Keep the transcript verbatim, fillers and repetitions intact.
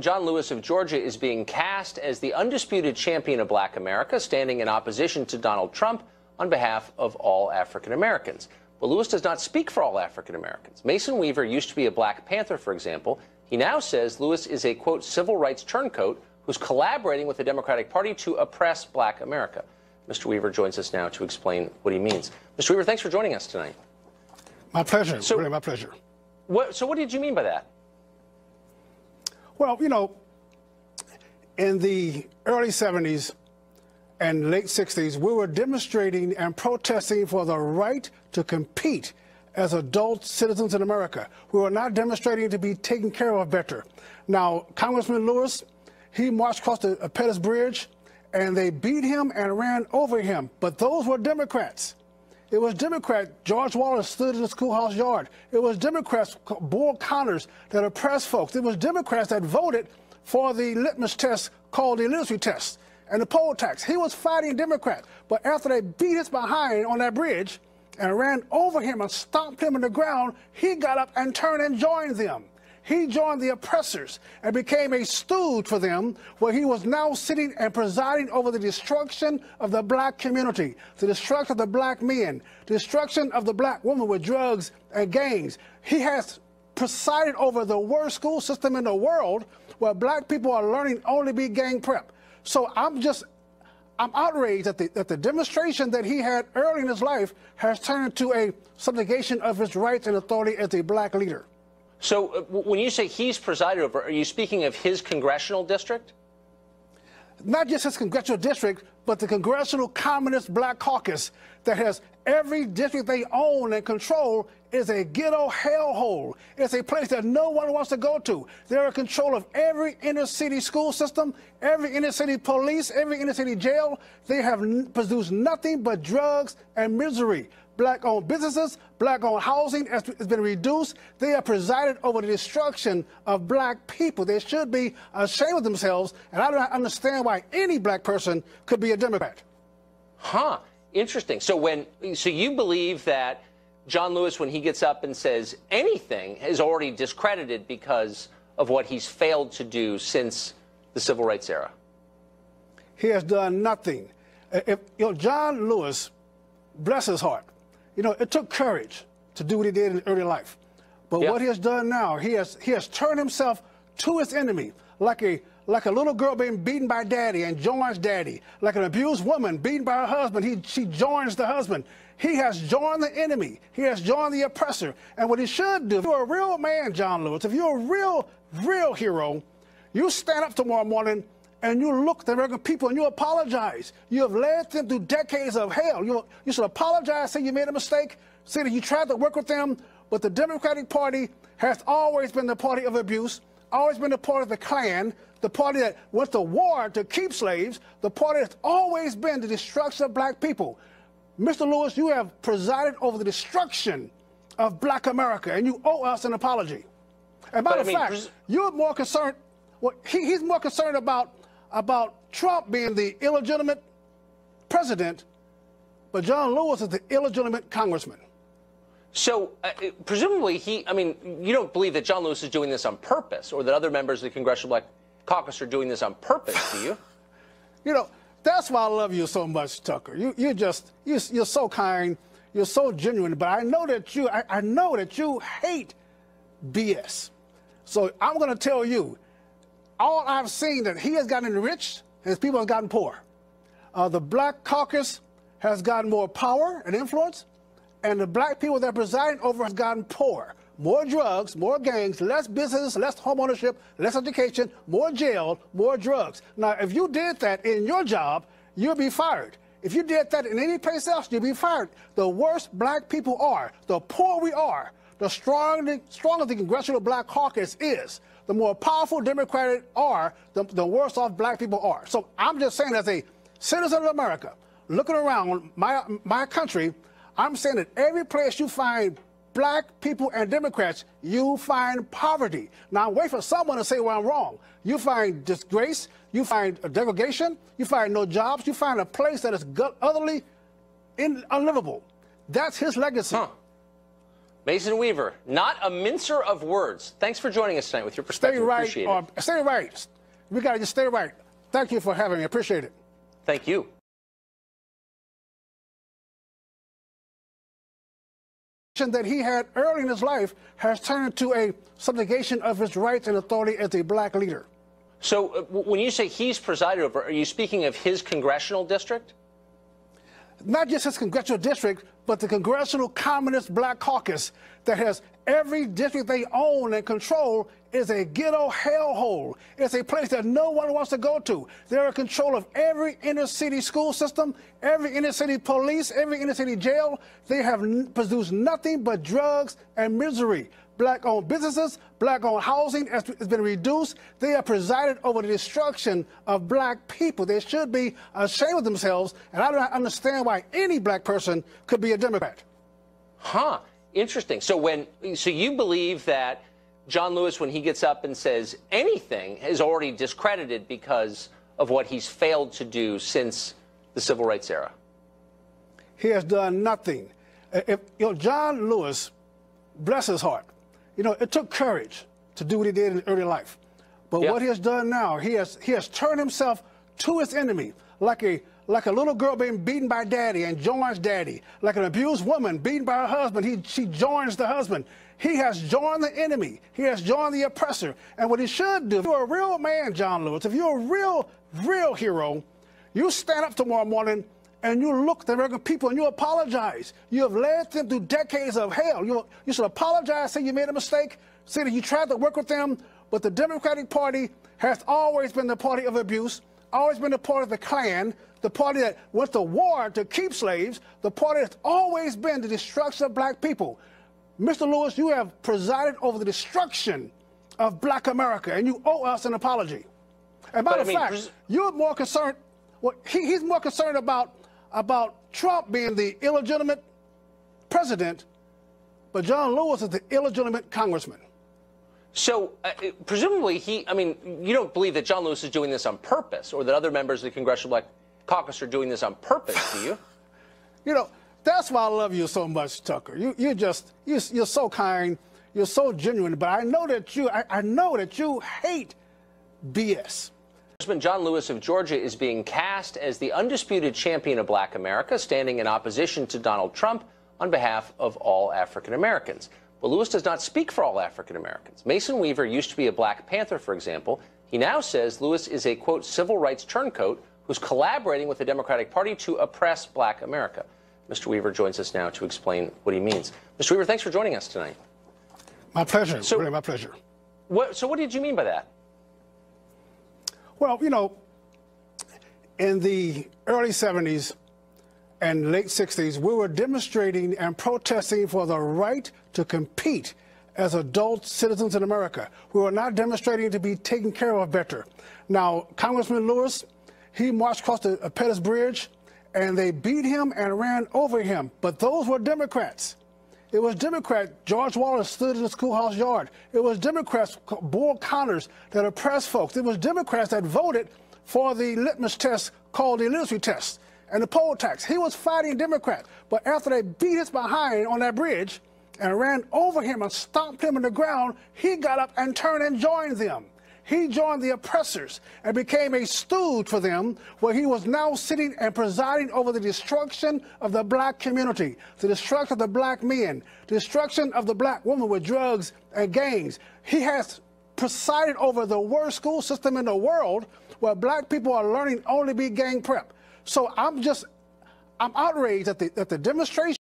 John Lewis of Georgia is being cast as the undisputed champion of Black America, standing in opposition to Donald Trump on behalf of all African Americans. But Lewis does not speak for all African Americans. Mason Weaver used to be a Black Panther, for example. He now says Lewis is a, quote, civil rights turncoat who's collaborating with the Democratic Party to oppress Black America. Mister Weaver joins us now to explain what he means. Mister Weaver, thanks for joining us tonight. My pleasure. So, really my pleasure. What, so what did you mean by that? Well, you know, in the early seventies and late sixties, we were demonstrating and protesting for the right to compete as adult citizens in America. We were not demonstrating to be taken care of better. Now, Congressman Lewis, he marched across the Pettus Bridge, and they beat him and ran over him. But those were Democrats. It was Democrats. George Wallace stood in the schoolhouse yard. It was Democrats, Bull Connors, that oppressed folks. It was Democrats that voted for the litmus test called the literacy test and the poll tax. He was fighting Democrats. But after they beat his behind on that bridge and ran over him and stomped him in the ground, he got up and turned and joined them. He joined the oppressors and became a stooge for them, where he was now sitting and presiding over the destruction of the Black community, the destruction of the Black men, the destruction of the Black woman with drugs and gangs. He has presided over the worst school system in the world, where Black people are learning only to be gang prep. So I'm just, I'm outraged that the, that the demonstration that he had early in his life has turned into a subjugation of his rights and authority as a Black leader. So uh, when you say he's presided over, are you speaking of his congressional district? Not just his congressional district, but the Congressional Communist Black Caucus that has every district they own and control is a ghetto hellhole. It's a place that no one wants to go to. They're in control of every inner city school system, every inner city police, every inner city jail. They have produced nothing but drugs and misery. Black-owned businesses, Black-owned housing has been reduced. They have presided over the destruction of Black people. They should be ashamed of themselves, and I don't understand why any Black person could be a Democrat. Huh. Interesting. So when, so you believe that John Lewis, when he gets up and says anything, is already discredited because of what he's failed to do since the Civil Rights era? He has done nothing. If, you know, John Lewis, bless his heart, you know, it took courage to do what he did in early life. But yep. What he has done now, he has he has turned himself to his enemy, like a like a little girl being beaten by daddy and joins daddy, like an abused woman beaten by her husband. He she joins the husband. He has joined the enemy. He has joined the oppressor. And what he should do, if you're a real man, John Lewis, if you're a real, real hero, you stand up tomorrow morning and you look at the American people and you apologize. You have led them through decades of hell. You, you should apologize, say you made a mistake, say that you tried to work with them. But the Democratic Party has always been the party of abuse, always been the party of the Klan, the party that went to war to keep slaves, the party that's always been the destruction of Black people. Mister Lewis, you have presided over the destruction of Black America, and you owe us an apology. And by the fact, you're more concerned, well, he, he's more concerned about about Trump being the illegitimate president, but John Lewis is the illegitimate congressman. So, uh, presumably, he, I mean, you don't believe that John Lewis is doing this on purpose, or that other members of the Congressional Black Caucus are doing this on purpose, do you? You know, that's why I love you so much, Tucker. You, you just, you, you're so kind, you're so genuine, but I know that you, I, I know that you hate B S. So I'm going to tell you, all I've seen that he has gotten enriched and his people have gotten poor. Uh, the Black Caucus has gotten more power and influence, and the Black people that preside over has gotten poor. More drugs, more gangs, less business, less home ownership, less education, more jail, more drugs. Now, if you did that in your job, you'll be fired. If you did that in any place else, you'll be fired. The worse Black people are, the poorer we are, the stronger, stronger the Congressional Black Caucus is. The more powerful Democrats are, the, the worse off Black people are. So I'm just saying, as a citizen of America, looking around my, my country, I'm saying that every place you find Black people and Democrats, you find poverty. Now, wait for someone to say, well, I'm wrong. You find disgrace, you find degradation, you find no jobs, you find a place that is utterly in, unlivable. That's his legacy. Huh. Mason Weaver, not a mincer of words. Thanks for joining us tonight with your perspective. Stay right. Appreciate uh, it. Stay right. We got to just stay right. Thank you for having me. Appreciate it. Thank you. That he had early in his life has turned to a subjugation of his rights and authority as a black leader. So uh, when you say he's presided over, are you speaking of his congressional district? Not just his congressional district, but the Congressional Communist Black Caucus that has every district they own and control is a ghetto hellhole. It's a place that no one wants to go to. They're in control of every inner city school system, every inner city police, every inner city jail. They have produced nothing but drugs and misery. Black-owned businesses, black-owned housing has been reduced. They have presided over the destruction of black people. They should be ashamed of themselves, and I don't understand why any black person could be a Democrat. Huh. Interesting. So when, so you believe that John Lewis, when he gets up and says anything, is already discredited because of what he's failed to do since the Civil Rights era? He has done nothing. If, you know, John Lewis, bless his heart, you know, it took courage to do what he did in early life. But yeah. What he has done now, he has he has turned himself to his enemy, like a like a little girl being beaten by daddy and joins daddy, like an abused woman beaten by her husband. He she joins the husband. He has joined the enemy. He has joined the oppressor. And what he should do, if you're a real man, John Lewis, if you're a real, real hero, you stand up tomorrow morning and you look at the American people and you apologize. You have led them through decades of hell. You, you should apologize, say you made a mistake, say that you tried to work with them. But the Democratic Party has always been the party of abuse, always been the party of the Klan, the party that went to war to keep slaves, the party that's always been the destruction of black people. Mister Lewis, you have presided over the destruction of black America, and you owe us an apology. And by the fact, you're more concerned, well, he, he's more concerned about, about Trump being the illegitimate president, but John Lewis is the illegitimate congressman. So, uh, presumably, he, I mean, you don't believe that John Lewis is doing this on purpose, or that other members of the Congressional Black Caucus are doing this on purpose, do you? You know, that's why I love you so much, Tucker. You, you just, you, you're so kind, you're so genuine, but I know that you, I, I know that you hate B S. Congressman John Lewis of Georgia is being cast as the undisputed champion of black America, standing in opposition to Donald Trump on behalf of all African Americans. But Lewis does not speak for all African Americans. Mason Weaver used to be a Black Panther, for example. He now says Lewis is a, quote, civil rights turncoat who's collaborating with the Democratic Party to oppress black America. Mister Weaver joins us now to explain what he means. Mister Weaver, thanks for joining us tonight. My pleasure. So, really, my pleasure. What, so what did you mean by that? Well, you know, in the early seventies and late sixties, we were demonstrating and protesting for the right to compete as adult citizens in America. We were not demonstrating to be taken care of better. Now, Congressman Lewis, he marched across the Pettus Bridge, and they beat him and ran over him. But those were Democrats. It was Democrats. George Wallace stood in the schoolhouse yard. It was Democrats, Bull Connors, that oppressed folks. It was Democrats that voted for the litmus test called the literacy test and the poll tax. He was fighting Democrats. But after they beat his behind on that bridge and ran over him and stomped him in the ground, he got up and turned and joined them. He joined the oppressors and became a stooge for them, where he was now sitting and presiding over the destruction of the black community, the destruction of the black men, the destruction of the black woman with drugs and gangs. He has presided over the worst school system in the world, where black people are learning only to be gang prep. So I'm just, I'm outraged at the, at the demonstration.